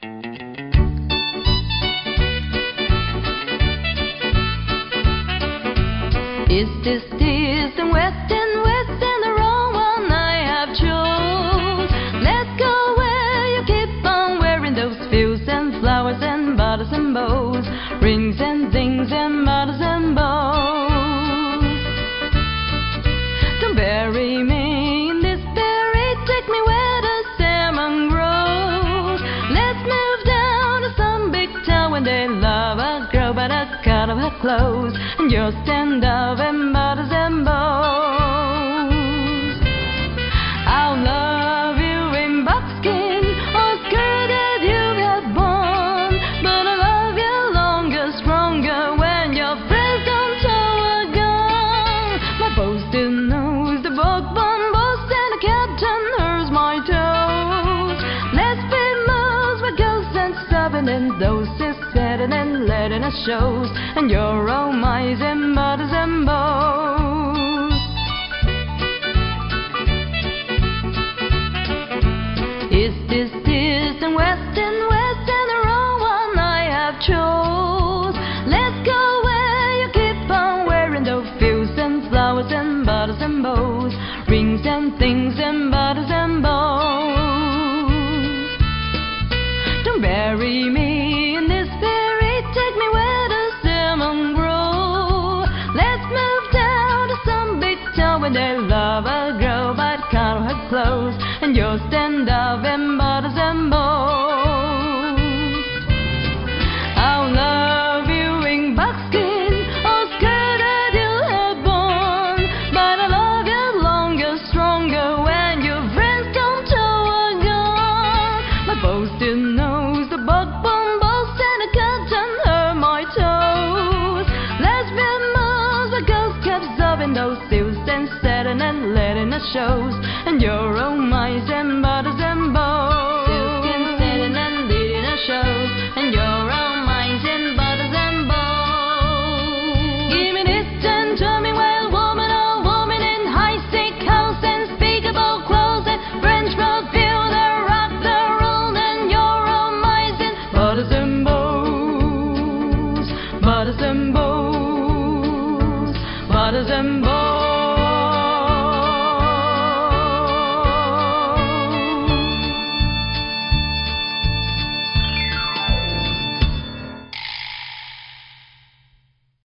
Is this distant west and west and the wrong one I have chose? Let's go where you keep on wearing those fields and flowers and buttons and bows, rings and things and buttons and bows. Don't bury me in despair, take me where the salmon grows. Let's move down to some big town where they love us grow by the cut of her clothes, and you'll stand up. And those is sad and letting us shows, and your own eyes and buttons and bows. Is this distant west and the wrong one I have chose? Let's go where you keep on wearing those fields and flowers and buttons and bows, rings and things and buttons and bows. Bury me in this spirit, take me where the salmon grow. Let's move down to some big town where they love a girl by the color of her clothes, and you'll stand up in buttons and bows. I'll love you in buckskin or skirt that you have born, but I love you longer, stronger when your friends come to a gun. My bows didn't know. Those fields and setting and letting us shows, and your own eyes and buttons and bows. Fields and setting and letting us shows, and your own eyes and buttons and bows. Give me this and tell me well, woman, oh woman, in high stick house and speakable clothes and French road field and rock the roll, and your own eyes and buttons and bows, buttons and bows. Buttons and bows.